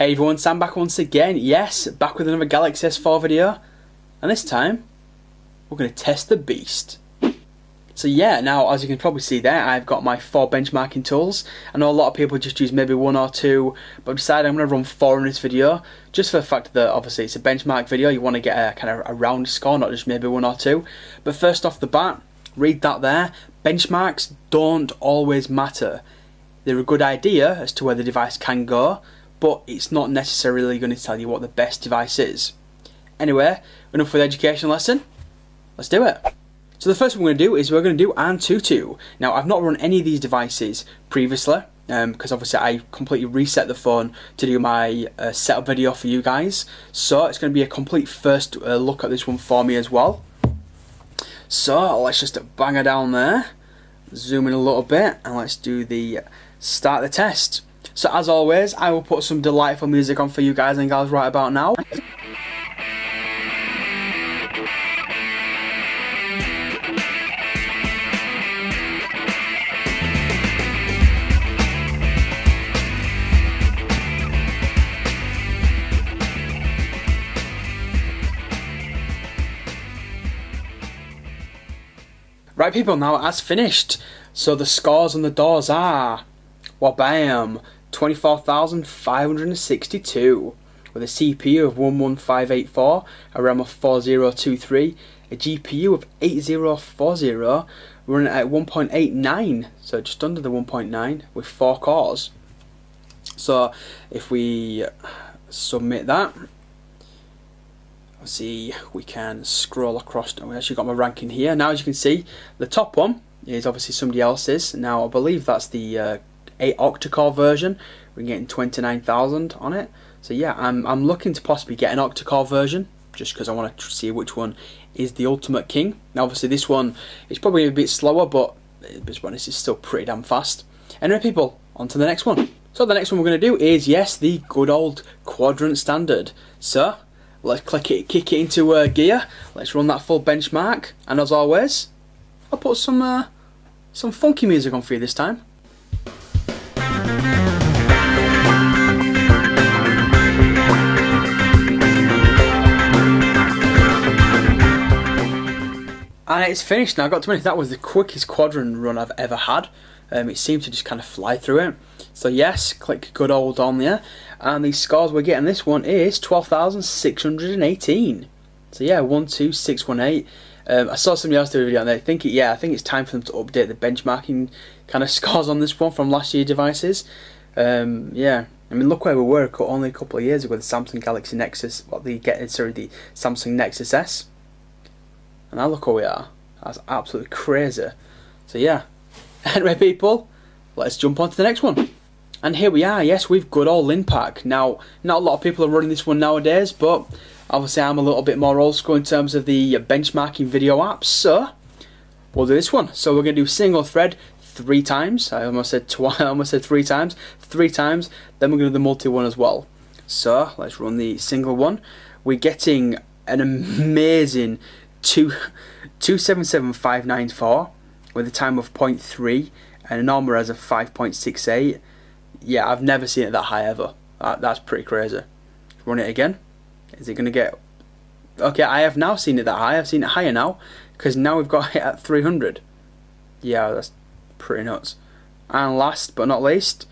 Hey everyone, Sam back once again. Yes, back with another Galaxy S4 video, and this time we're going to test the beast. So yeah, now as you can probably see there, I've got my 4 benchmarking tools. I know a lot of people just use maybe 1 or 2, but I've decided I'm going to run 4 in this video, just for the fact that obviously it's a benchmark video. You want to get a kind of a round score, not just maybe 1 or 2. But first off the bat, read that there, benchmarks don't always matter. They're a good idea as to where the device can go, but it's not necessarily going to tell you what the best device is. Anyway, enough with the education lesson, let's do it. So the first thing we're going to do is we're going to do AnTuTu. Now I've not run any of these devices previously, because obviously I completely reset the phone to do my setup video for you guys. So it's going to be a complete first look at this one for me as well. So let's just bang her down there, zoom in a little bit, and let's do the start the test. So as always, I will put some delightful music on for you guys and gals right about now. Right people, now that's finished. So the scores on the doors are, well bam, 24,562 with a CPU of 11584, a RAM of 4023, a GPU of 8040, running at 1.89, so just under the 1.9 with 4 cores. So if we submit that, let's see, we can scroll across. We actually got my ranking here. Now as you can see, the top one is obviously somebody else's. Now I believe that's the 8 octa-core version. We're getting 29,000 on it. So yeah, I'm looking to possibly get an octa-core version, just because I want to see which one is the ultimate king. Now obviously this one is probably a bit slower, but this one is still pretty damn fast. Anyway people, on to the next one. So the next one we're going to do is, yes, the good old Quadrant standard. So let's kick it into gear. Let's run that full benchmark, and as always, I'll put some funky music on for you this time. And it's finished now. I've got to admit, that was the quickest Quadrant run I've ever had. It seemed to just kind of fly through it. So yes, click good old on there. And the scores we're getting this one is 12,618. So yeah, 12618. I saw somebody else do a video and they think, yeah, I think it's time for them to update the benchmarking kind of scores on this one from last year's devices. Yeah, I mean, look where we were only a couple of years ago with the Samsung Galaxy Nexus, the Samsung Nexus S. And now look where we are. That's absolutely crazy. So yeah. Anyway people, let's jump on to the next one. And here we are, yes, we've got all LINPACK. Now, not a lot of people are running this one nowadays, but obviously I'm a little bit more old school in terms of the benchmarking video apps, so we'll do this one. So we're going to do single thread 3 times. I almost said twice. I almost said 3 times. 3 times. Then we're going to do the multi one as well. So let's run the single one. We're getting an amazing 277,594 with a time of 0.3 and an armor as of 5.68. Yeah, I've never seen it that high ever. That's pretty crazy. Run it again. Is it going to get... Okay, I have now seen it that high. I've seen it higher now, because now we've got it at 300. Yeah, that's pretty nuts. And last but not least,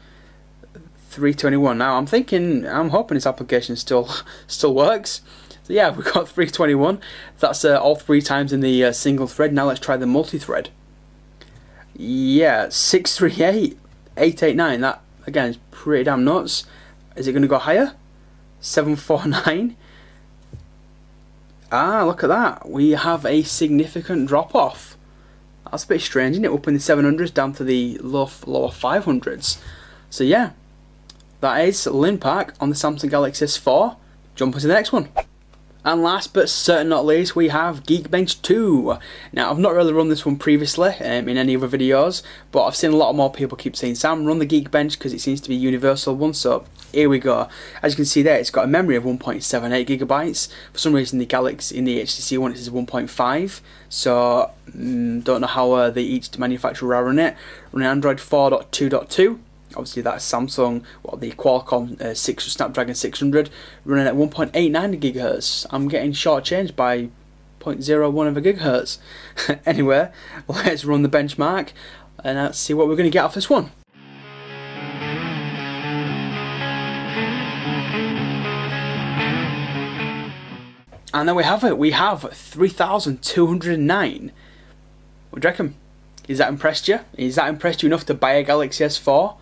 321. Now I'm hoping this application still works. So yeah, we've got 321. That's all 3 times in the single thread. Now let's try the multi-thread. Yeah, 638, 889. That again is pretty damn nuts. Is it going to go higher? 749. Ah, look at that. We have a significant drop off. That's a bit strange, isn't it? Up in the 700s down to the lower 500s. So yeah, that is LINPACK on the Samsung Galaxy S4. Jump into the next one. And last but certainly not least, we have Geekbench 2. Now, I've not really run this one previously in any other videos, but I've seen a lot more people keep saying, Sam, run the Geekbench because it seems to be a universal one, so here we go. As you can see there, it's got a memory of 1.78 gigabytes. For some reason, in the HTC One, it says 1.5, so don't know how each manufacturer are on it. Running Android 4.2.2. Obviously that's Samsung, the Qualcomm Snapdragon 600 running at 1.89 gigahertz. I'm getting shortchanged by 0.01 of a gigahertz. Anyway, let's run the benchmark and let's see what we're going to get off this one. And there we have it. We have 3,209. What do you reckon? Is that impressed you? Is that impressed you enough to buy a Galaxy S4?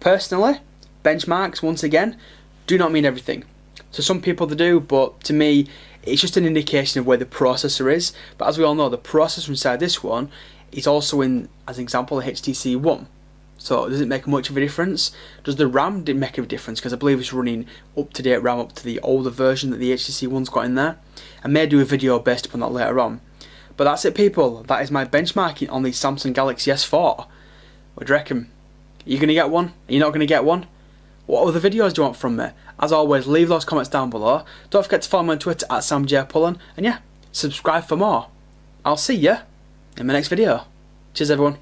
Personally, benchmarks, once again, do not mean everything. So some people they do, but to me, it's just an indication of where the processor is. But as we all know, the processor inside this one is also in, as an example, the HTC One. So does it make much of a difference? Does the RAM make a difference? Because I believe it's running up-to-date RAM up to the older version that the HTC One's got in there. I may do a video based upon that later on. But that's it, people. That is my benchmarking on the Samsung Galaxy S4. What do you reckon? Are you going to get one? Are you not going to get one? What other videos do you want from me? As always, leave those comments down below. Don't forget to follow me on Twitter at Sam J. Pullen. And yeah, subscribe for more. I'll see you in my next video. Cheers, everyone.